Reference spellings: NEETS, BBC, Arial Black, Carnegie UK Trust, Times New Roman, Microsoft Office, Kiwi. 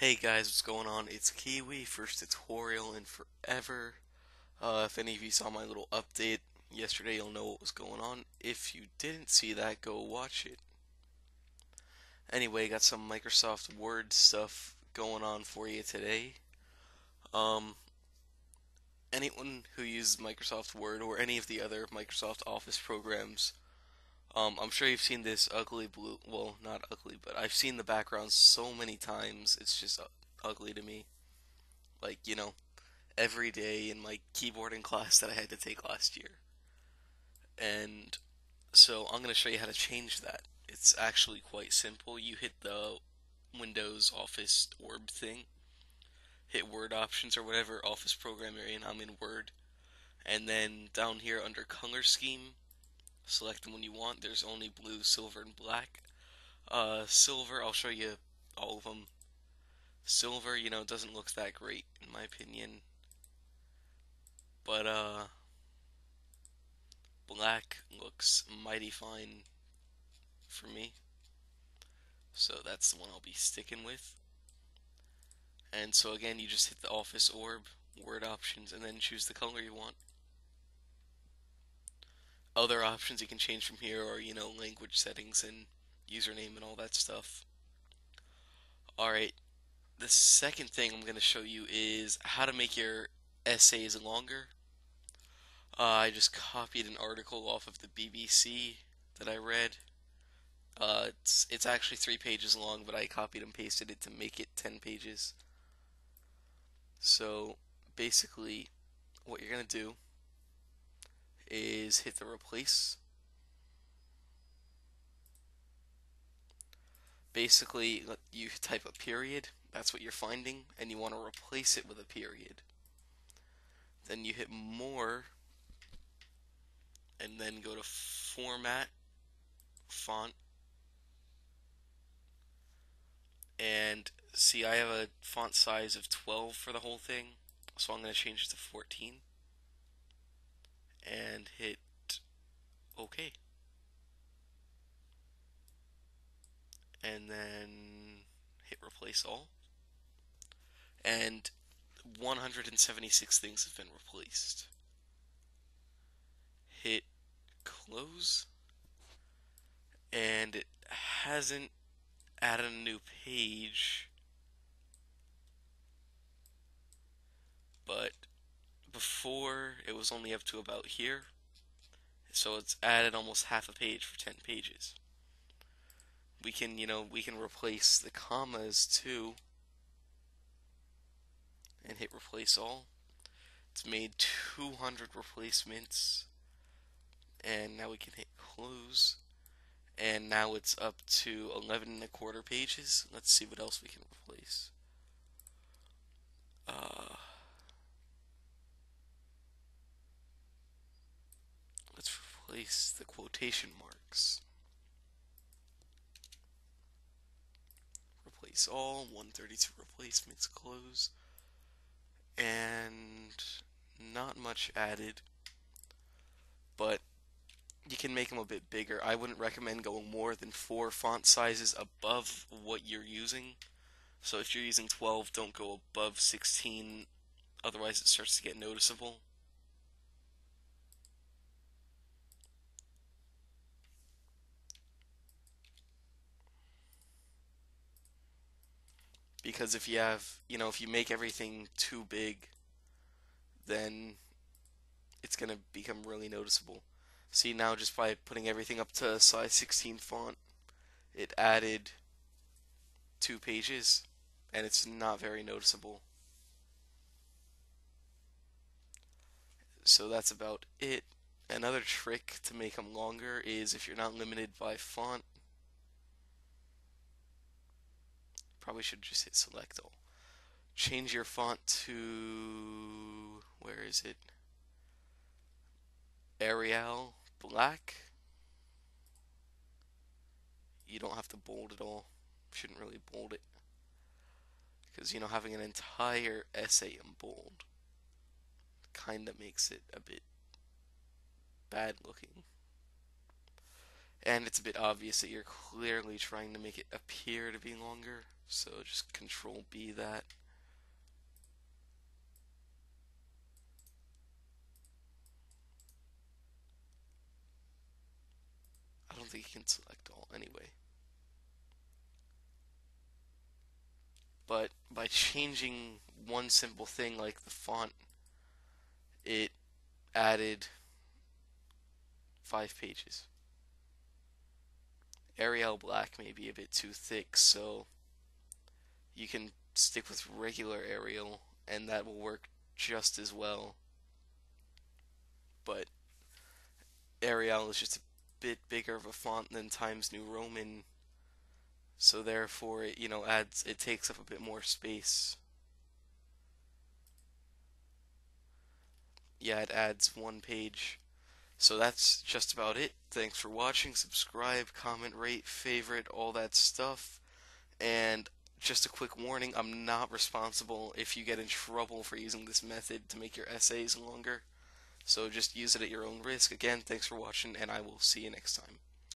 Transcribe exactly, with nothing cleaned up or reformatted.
Hey guys, what's going on? It's Kiwi, first tutorial in forever. Uh, if any of you saw my little update yesterday, you'll know what was going on. If you didn't see that, go watch it. Anyway, got some Microsoft Word stuff going on for you today. Um, anyone who uses Microsoft Word or any of the other Microsoft Office programs, Um, I'm sure you've seen this ugly blue, well, not ugly, but I've seen the background so many times, it's just ugly to me. Like, you know, every day in my keyboarding class that I had to take last year. And so I'm going to show you how to change that. It's actually quite simple. You hit the Windows Office orb thing, hit Word options or whatever Office program you're in. I'm in Word. And then down here under color scheme, select them when you want. There's only blue, silver, and black. Uh, silver, I'll show you all of them. Silver, you know, doesn't look that great, in my opinion. But, uh, black looks mighty fine for me. So that's the one I'll be sticking with. And so again, you just hit the Office orb, Word options, and then choose the color you want. Other options you can change from here are, you know, language settings and username and all that stuff. Alright, the second thing I'm going to show you is how to make your essays longer. Uh, I just copied an article off of the B B C that I read. Uh, it's, it's actually three pages long, but I copied and pasted it to make it ten pages. So, basically, what you're going to do is hit the replace. Basically, you type a period, that's what you're finding, and you want to replace it with a period. Then you hit more, and then go to format, font, and see I have a font size of twelve for the whole thing, so I'm going to change it to fourteen. And hit OK. And then hit replace all. And one hundred seventy-six things have been replaced. Hit close. And it hasn't added a new page. But before, it was only up to about here, so it's added almost half a page for ten pages. We can, you know, we can replace the commas too, and hit replace all. It's made two hundred replacements, and now we can hit close, and now it's up to eleven and a quarter pages. Let's see what else we can replace. Uh... Let's replace the quotation marks. Replace all, one thirty-two replacements, close. And not much added, but you can make them a bit bigger. I wouldn't recommend going more than four font sizes above what you're using. So if you're using twelve, don't go above sixteen, otherwise it starts to get noticeable. Because if you have, you know, if you make everything too big, then it's going to become really noticeable. See, now just by putting everything up to size sixteen font, it added two pages, and it's not very noticeable. So that's about it. Another trick to make them longer is if you're not limited by font, probably should just hit select all. Change your font to, where is it? Arial Black. You don't have to bold at all. Shouldn't really bold it, because, you know, having an entire essay in bold kinda makes it a bit bad looking. And it's a bit obvious that you're clearly trying to make it appear to be longer, so just control B that. I don't think you can select all anyway. But by changing one simple thing like the font, it added five pages. Arial Black may be a bit too thick, so you can stick with regular Arial, and that will work just as well. But Arial is just a bit bigger of a font than Times New Roman, so therefore it, you know, adds, it takes up a bit more space. Yeah, it adds one page. So that's just about it. Thanks for watching. Subscribe, comment, rate, favorite, all that stuff. And just a quick warning, I'm not responsible if you get in trouble for using this method to make your essays longer. So just use it at your own risk. Again, thanks for watching, and I will see you next time.